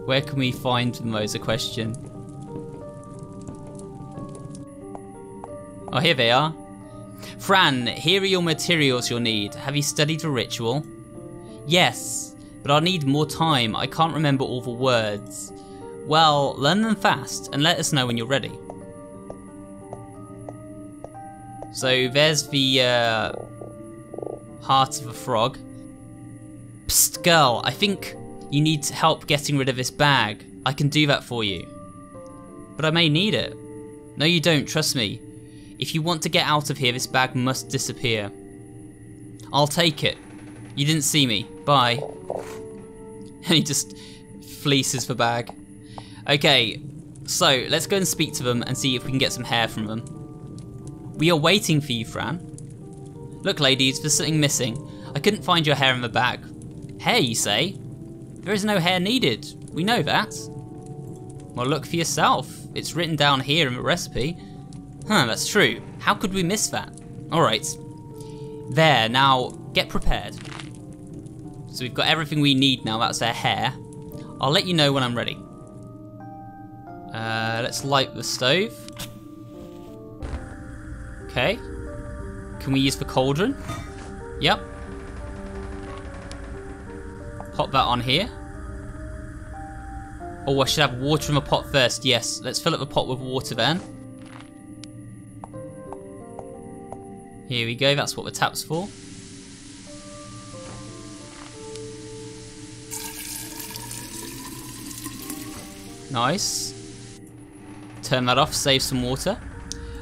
Where can we find them, though, is a question. Oh, here they are. Fran, here are your materials you'll need. Have you studied the ritual? Yes, but I'll need more time. I can't remember all the words. Well, learn them fast and let us know when you're ready. So there's the uh, heart of a frog. Psst, girl, I think you need help getting rid of this bag. I can do that for you. But I may need it. No, you don't, trust me. If you want to get out of here, this bag must disappear. I'll take it. You didn't see me. Bye. And he just fleeces the bag. Okay, so let's go and speak to them and see if we can get some hair from them. We are waiting for you, Fran. Look, ladies, there's something missing. I couldn't find your hair in the bag. Hair, you say? There is no hair needed. We know that. Well, look for yourself. It's written down here in the recipe. Huh, that's true. How could we miss that? Alright. There, now, get prepared. So we've got everything we need now. That's their hair. I'll let you know when I'm ready. Uh, let's light the stove. Okay. Can we use the cauldron? Yep. Pop that on here. Oh, I should have water in the pot first. Yes, let's fill up the pot with water then. Here we go, that's what the tap's for. Nice. Turn that off, save some water.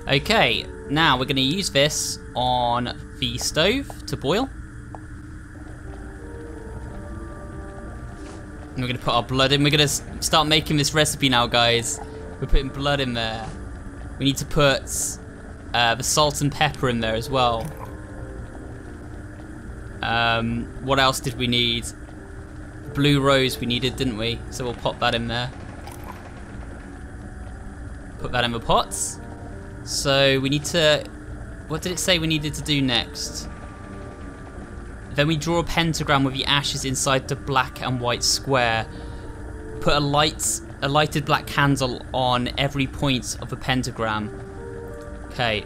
Okay. Now we're going to use this on the stove to boil. And we're going to put our blood in. We're going to start making this recipe now, guys. We're putting blood in there. We need to put uh, the salt and pepper in there as well. Um, what else did we need? Blue rose we needed, didn't we? So we'll pop that in there. Put that in the pots. So we need to, what did it say we needed to do next? Then we draw a pentagram with the ashes inside the black and white square. Put a light, a lighted black candle on every point of a pentagram. Okay,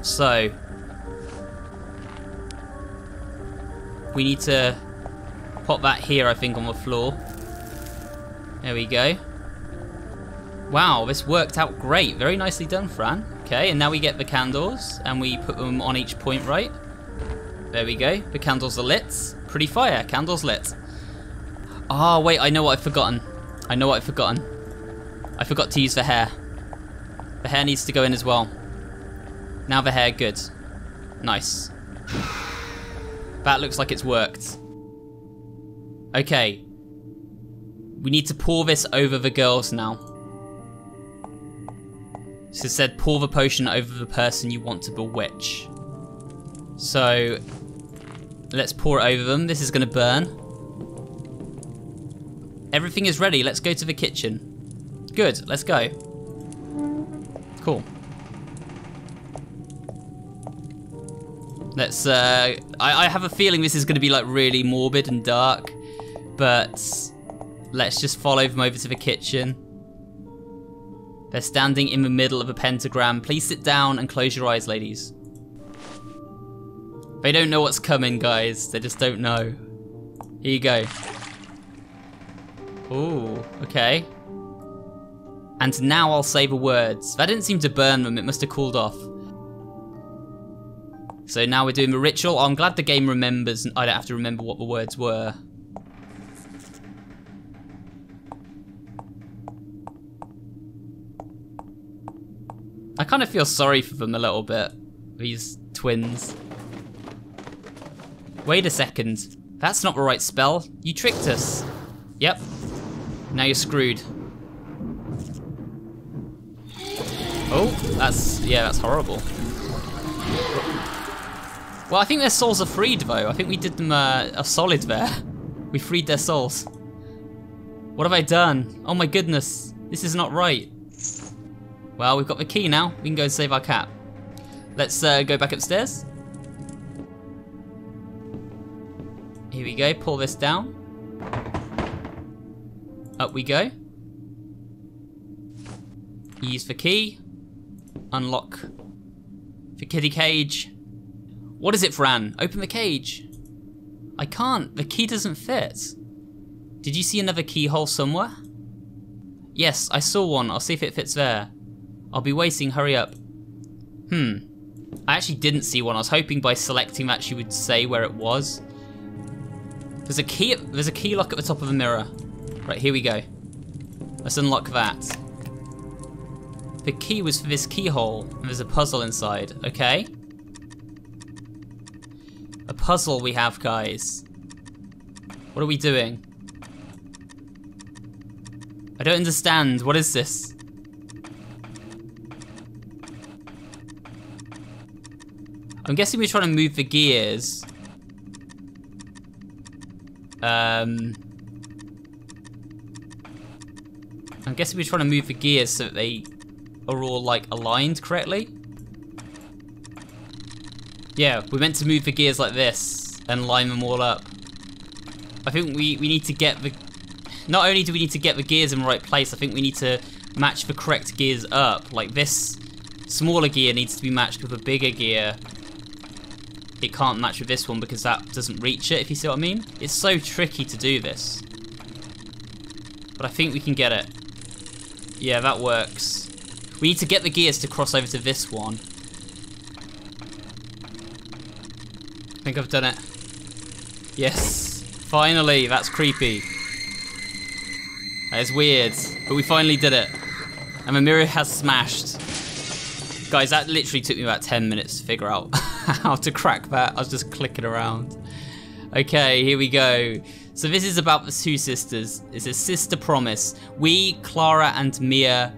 so we need to Pop that here, I think, on the floor. There we go. Wow, this worked out great. Very nicely done, Fran. Okay, and now we get the candles, and we put them on each point, right? There we go. The candles are lit. Pretty fire. Candles lit. Ah, oh, wait, I know what I've forgotten. I know what I've forgotten. I forgot to use the hair. The hair needs to go in as well. Now the hair, good. Nice. That looks like it's worked. Okay. We need to pour this over the girls now. So it said pour the potion over the person you want to bewitch. So let's pour it over them. This is gonna burn. Everything is ready. Let's go to the kitchen. Good, let's go. Cool. Let's, uh, I, I have a feeling this is gonna be like really morbid and dark, but let's just follow them over to the kitchen. They're standing in the middle of a pentagram. Please sit down and close your eyes, ladies. They don't know what's coming, guys. They just don't know. Here you go. Ooh, okay. And now I'll say the words. That didn't seem to burn them, it must have cooled off. So now we're doing the ritual. Oh, I'm glad the game remembers and I don't have to remember what the words were. I kind of feel sorry for them a little bit, these twins. Wait a second, that's not the right spell. You tricked us. Yep, now you're screwed. Oh, that's, yeah, that's horrible. Well, I think their souls are freed though. I think we did them uh, a solid there. We freed their souls. What have I done? Oh my goodness, this is not right. Well, we've got the key now. We can go and save our cat. Let's uh, go back upstairs. Here we go, pull this down. Up we go. Use the key. Unlock the kitty cage. What is it, Fran? Open the cage. I can't, the key doesn't fit. Did you see another keyhole somewhere? Yes, I saw one. I'll see if it fits there. I'll be waiting, hurry up. Hmm. I actually didn't see one. I was hoping by selecting that she would say where it was. There's a key, there's a key lock at the top of the mirror. Right, here we go. Let's unlock that. The key was for this keyhole, and there's a puzzle inside, okay? A puzzle we have, guys. What are we doing? I don't understand, what is this? I'm guessing we're trying to move the gears. Um, I'm guessing we're trying to move the gears so that they are all like aligned correctly. Yeah, we're meant to move the gears like this and line them all up. I think we, we need to get the... Not only do we need to get the gears in the right place, I think we need to match the correct gears up. Like this smaller gear needs to be matched with a bigger gear. It can't match with this one because that doesn't reach it, if you see what I mean. It's so tricky to do this. But I think we can get it. Yeah, that works. We need to get the gears to cross over to this one. I think I've done it. Yes. Finally, that's creepy. That is weird. But we finally did it. And the mirror has smashed. Guys, that literally took me about ten minutes to figure out how to crack that. I was just clicking around. Okay, here we go. So this is about the two sisters. It says, Sister Promise. We, Clara and Mia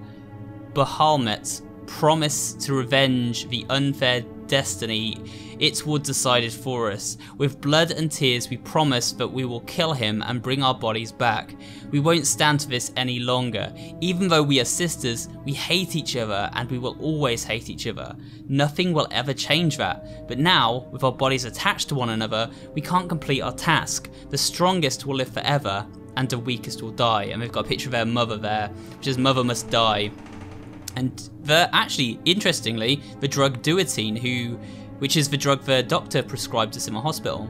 Bahalmet, promise to revenge the unfair destiny its wood decided for us. With blood and tears, we promise that we will kill him and bring our bodies back. We won't stand for this any longer. Even though we are sisters, we hate each other and we will always hate each other. Nothing will ever change that. But now, with our bodies attached to one another, we can't complete our task. The strongest will live forever and the weakest will die. And we've got a picture of their mother there, which is Mother Must Die. And the, actually, interestingly, the drug Duotine, who... which is the drug the doctor prescribed us in the hospital.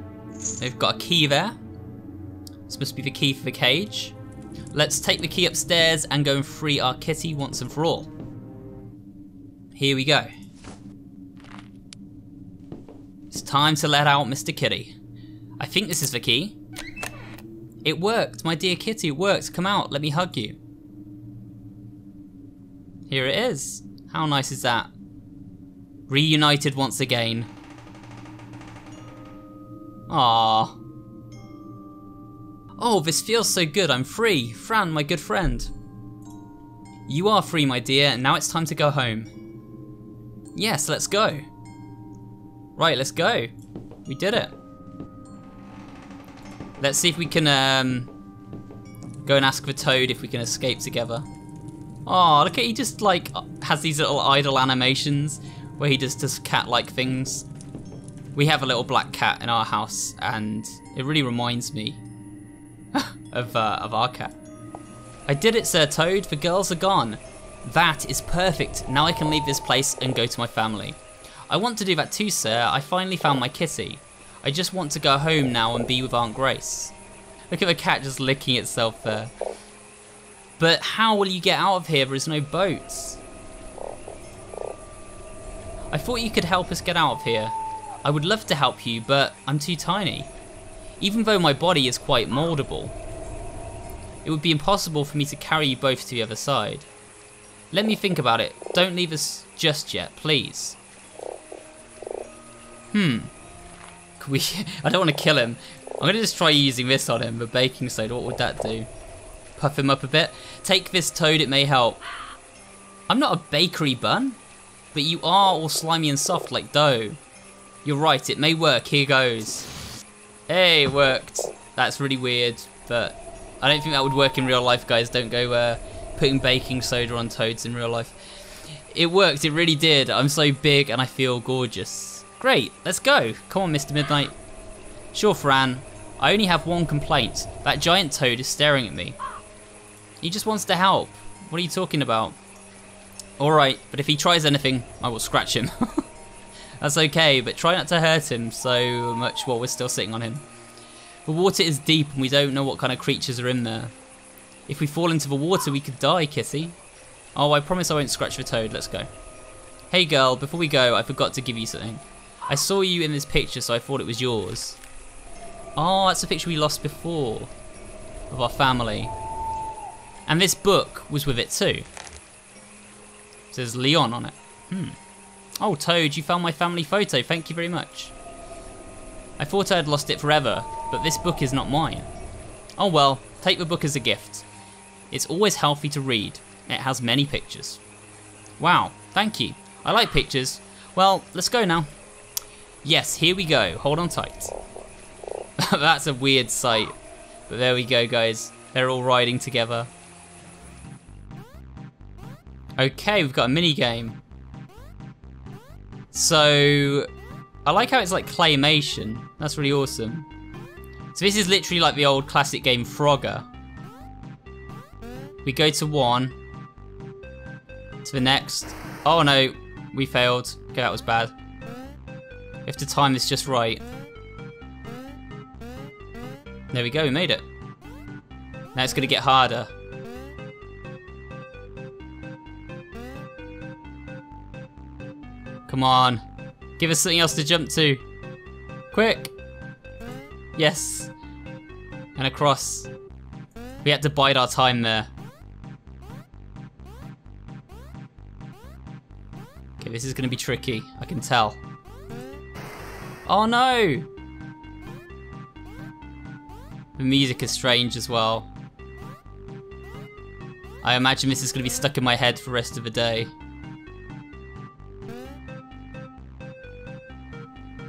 They've got a key there. This must be the key for the cage. Let's take the key upstairs and go and free our kitty once and for all. Here we go. It's time to let out Mister Kitty. I think this is the key. It worked, my dear kitty, it worked. Come out, let me hug you. Here it is. How nice is that? Reunited once again. Aww. Oh, this feels so good, I'm free. Fran, my good friend. You are free, my dear, and now it's time to go home. Yes, let's go. Right, let's go. We did it. Let's see if we can um, go and ask the toad if we can escape together. Oh, look at, he just like has these little idle animations where he does just cat-like things. We have a little black cat in our house and it really reminds me of, uh, of our cat. I did it, Sir Toad, the girls are gone. That is perfect, now I can leave this place and go to my family. I want to do that too, sir, I finally found my kitty. I just want to go home now and be with Aunt Grace. Look at the cat just licking itself there. But how will you get out of here? There is no boats. I thought you could help us get out of here. I would love to help you, but I'm too tiny. Even though my body is quite moldable, it would be impossible for me to carry you both to the other side. Let me think about it. Don't leave us just yet, please. Hmm. We, I don't want to kill him. I'm going to just try using this on him, the baking soda. What would that do? Puff him up a bit. Take this, Toad, it may help. I'm not a bakery bun, but you are all slimy and soft like dough. You're right, it may work. Here goes. Hey, it worked. That's really weird, but I don't think that would work in real life, guys. Don't go uh, putting baking soda on toads in real life. It worked, it really did. I'm so big and I feel gorgeous. Great, let's go. Come on, Mister Midnight. Sure, Fran. I only have one complaint. That giant toad is staring at me. He just wants to help. What are you talking about? Alright, but if he tries anything, I will scratch him. That's okay, but try not to hurt him so much while we're still sitting on him. The water is deep and we don't know what kind of creatures are in there. If we fall into the water, we could die, kitty. Oh, I promise I won't scratch the toad. Let's go. Hey, girl, before we go, I forgot to give you something. I saw you in this picture, so I thought it was yours. Oh, that's a picture we lost before of our family. And this book was with it too. It says Leon on it. Hmm. Oh, Toad, you found my family photo. Thank you very much. I thought I had lost it forever, but this book is not mine. Oh well, take the book as a gift. It's always healthy to read. It has many pictures. Wow, thank you. I like pictures. Well, let's go now. Yes, here we go. Hold on tight. That's a weird sight. But there we go, guys. They're all riding together. Okay, we've got a mini game. So, I like how it's like claymation. That's really awesome. So this is literally like the old classic game Frogger. We go to one. To the next. Oh no, we failed. Okay, that was bad. If the time is just right. There we go, we made it. Now it's gonna get harder. Come on. Give us something else to jump to. Quick. Yes. And across. We had to bide our time there. Okay, this is gonna be tricky, I can tell. Oh no! The music is strange as well. I imagine this is going to be stuck in my head for the rest of the day.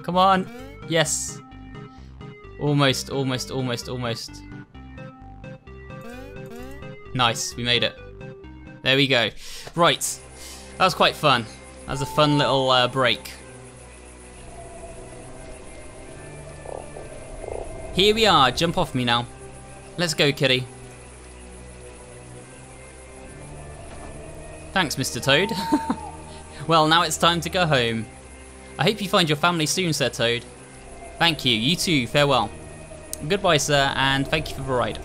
Come on! Yes! Almost, almost, almost, almost. Nice, we made it. There we go. Right, that was quite fun. That was a fun little uh, break. Here we are, jump off me now. Let's go, kitty. Thanks, Mister Toad. Well, now it's time to go home. I hope you find your family soon, Sir Toad. Thank you, you too, farewell. Goodbye, sir, and thank you for the ride.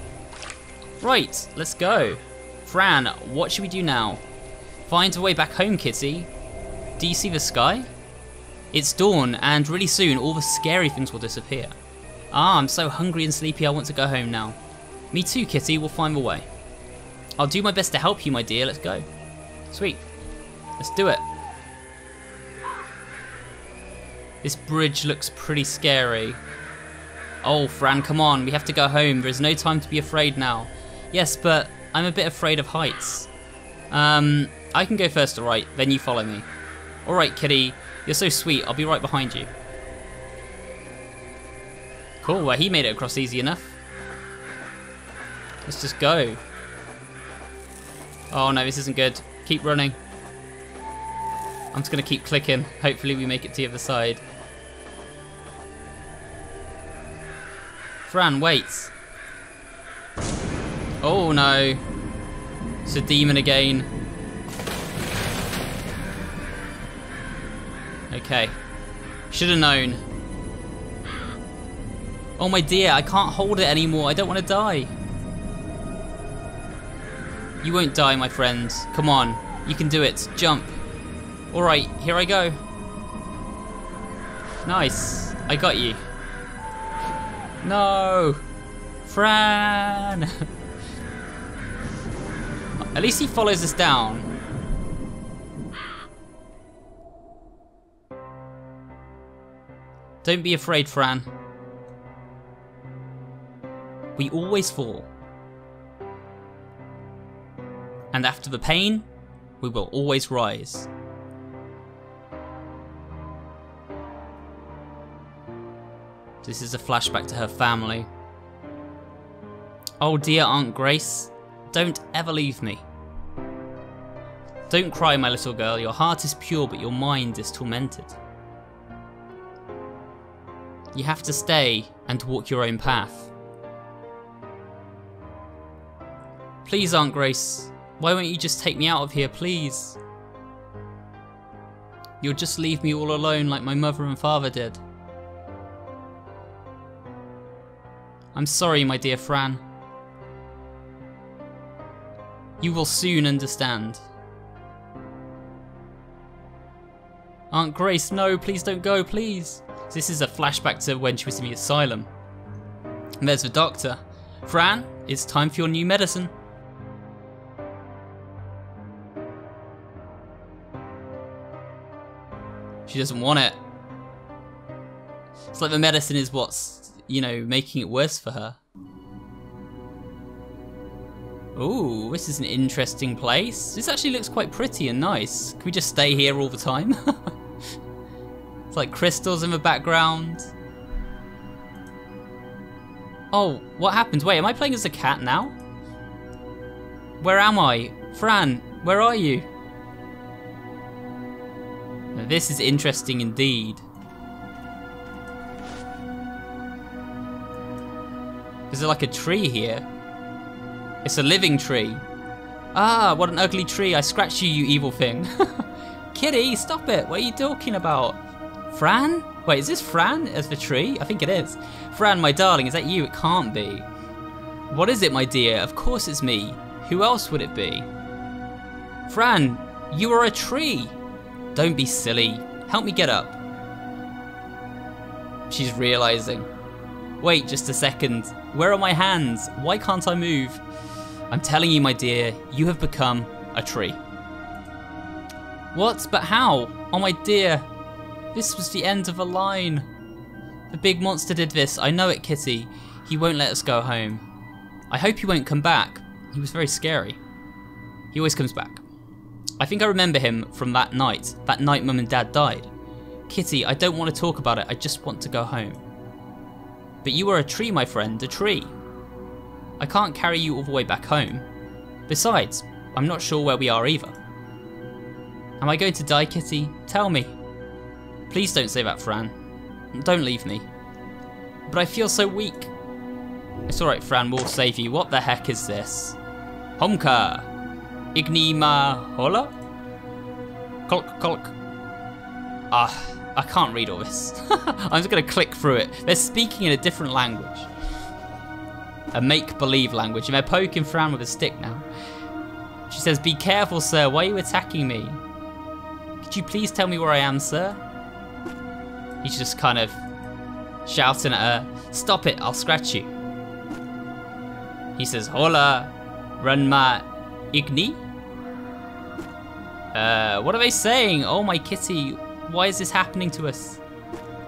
Right, let's go. Fran, what should we do now? Find a way back home, kitty. Do you see the sky? It's dawn, and really soon all the scary things will disappear. Ah, I'm so hungry and sleepy, I want to go home now. Me too, kitty, we'll find the way. I'll do my best to help you, my dear, let's go. Sweet. Let's do it. This bridge looks pretty scary. Oh, Fran, come on, we have to go home. There's no time to be afraid now. Yes, but I'm a bit afraid of heights. Um, I can go first, alright, then you follow me. Alright, kitty, you're so sweet, I'll be right behind you. Cool, well, he made it across easy enough. Let's just go. Oh no, this isn't good. Keep running. I'm just gonna keep clicking. Hopefully we make it to the other side. Fran, wait. Oh no. It's a demon again. Okay. Should have known. Oh my dear, I can't hold it anymore. I don't want to die. You won't die, my friend. Come on. You can do it. Jump. Alright, here I go. Nice. I got you. No! Fran! At least he follows us down. Don't be afraid, Fran. We always fall. And after the pain, we will always rise. This is a flashback to her family. Oh dear Aunt Grace, don't ever leave me. Don't cry, my little girl, your heart is pure but your mind is tormented. You have to stay and walk your own path. Please Aunt Grace, why won't you just take me out of here, please? You'll just leave me all alone like my mother and father did. I'm sorry, my dear Fran. You will soon understand. Aunt Grace, no, please don't go, please. This is a flashback to when she was in the asylum. And there's the doctor. Fran, it's time for your new medicine. She doesn't want it. It's like the medicine is what's, you know, making it worse for her. Ooh, this is an interesting place. This actually looks quite pretty and nice. Can we just stay here all the time? It's like crystals in the background. Oh, what happened? Wait, am I playing as a cat now? Where am I? Fran, where are you? Now, this is interesting indeed. Is there like a tree here? It's a living tree. Ah, what an ugly tree. I scratched you, you evil thing. Kitty, stop it. What are you talking about? Fran? Wait, is this Fran as the tree? I think it is. Fran, my darling, is that you? It can't be. What is it, my dear? Of course it's me. Who else would it be? Fran, you are a tree. Don't be silly. Help me get up. She's realizing. Wait just a second, where are my hands? Why can't I move? I'm telling you, my dear, you have become a tree. What? But how? Oh my dear, this was the end of a line. The big monster did this, I know it, kitty. He won't let us go home. I hope he won't come back. He was very scary. He always comes back. I think I remember him from that night, that night Mum and Dad died. Kitty, I don't want to talk about it, I just want to go home. But you are a tree, my friend, a tree. I can't carry you all the way back home. Besides, I'm not sure where we are either. Am I going to die, kitty? Tell me. Please don't say that, Fran. Don't leave me. But I feel so weak. It's alright, Fran, we'll save you. What the heck is this? Homka! Igni Mahola? Kolk, kolk. Ah. I can't read all this. I'm just going to click through it. They're speaking in a different language. a make-believe language, and they're poking Fran with a stick now. She says, "Be careful, sir. Why are you attacking me? Could you please tell me where I am, sir?" He's just kind of shouting at her, "Stop it, I'll scratch you." He says, "Hola, Ranma Igni?" Uh, what are they saying? Oh my kitty, why is this happening to us?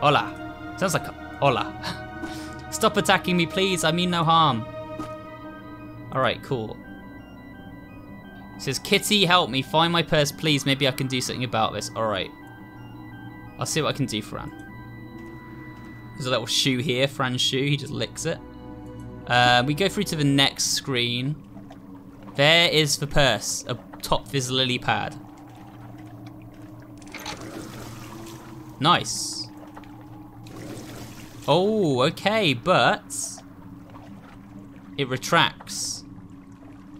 Hola. Sounds like a hola. "Stop attacking me, please. I mean no harm." Alright, cool. He says, "Kitty, help me. Find my purse, please. Maybe I can do something about this." Alright. I'll see what I can do for Fran. There's a little shoe here, Fran's shoe. He just licks it. Uh, we go through to the next screen. There is the purse atop this lily pad. Nice. Oh, okay, but it retracts.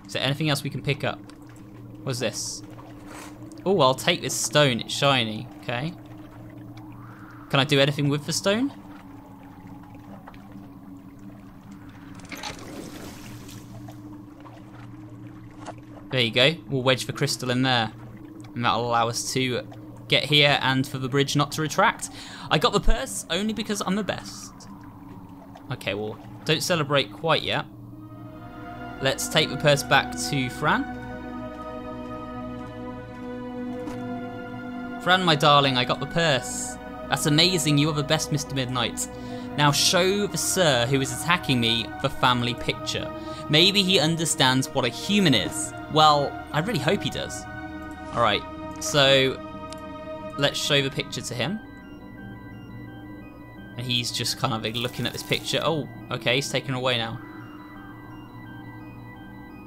Is there anything else we can pick up? What's this? Oh, I'll take this stone. It's shiny. Okay. Can I do anything with the stone? There you go. We'll wedge the crystal in there. And that'll allow us to get here and for the bridge not to retract. I got the purse only because I'm the best. Okay, well, don't celebrate quite yet. Let's take the purse back to Fran. Fran, my darling, I got the purse. That's amazing, you are the best, Mister Midnight. Now show the sir who is attacking me the family picture. Maybe he understands what a human is. Well, I really hope he does. Alright, so let's show the picture to him. And he's just kind of like looking at this picture. Oh, okay, he's taken away now.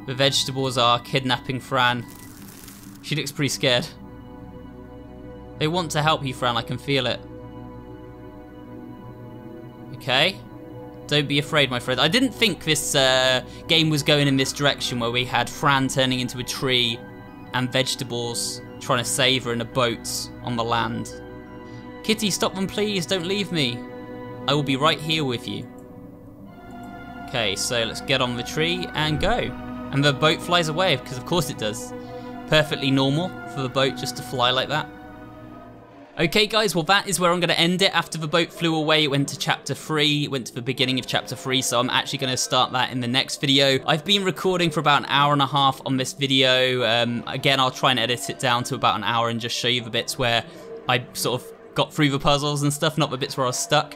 The vegetables are kidnapping Fran. She looks pretty scared. They want to help you, Fran, I can feel it. Okay. Don't be afraid, my friend. I didn't think this uh, game was going in this direction where we had Fran turning into a tree and vegetables trying to save her in a boat on the land. Kitty, stop them, please. Don't leave me. I will be right here with you. Okay, so let's get on the tree and go. And the boat flies away, because of course it does. Perfectly normal for the boat just to fly like that. Okay guys, well that is where I'm going to end it. After the boat flew away, it went to chapter three, it went to the beginning of chapter three, so I'm actually going to start that in the next video. I've been recording for about an hour and a half on this video. Um, again, I'll try and edit it down to about an hour and just show you the bits where I sort of got through the puzzles and stuff, not the bits where I was stuck.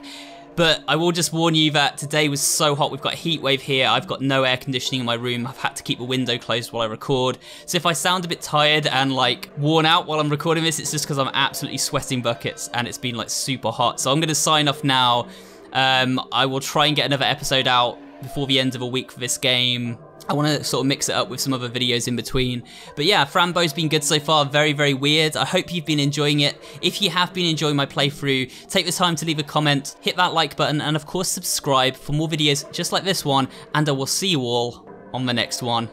But I will just warn you that today was so hot, we've got a heat wave here, I've got no air conditioning in my room, I've had to keep the window closed while I record. So if I sound a bit tired and like worn out while I'm recording this, it's just because I'm absolutely sweating buckets and it's been like super hot. So I'm going to sign off now. Um, I will try and get another episode out before the end of a week for this game. I want to sort of mix it up with some other videos in between. But yeah, Fran Bow's been good so far. Very, very weird. I hope you've been enjoying it. If you have been enjoying my playthrough, take the time to leave a comment, hit that like button, and of course subscribe for more videos just like this one, and I will see you all on the next one.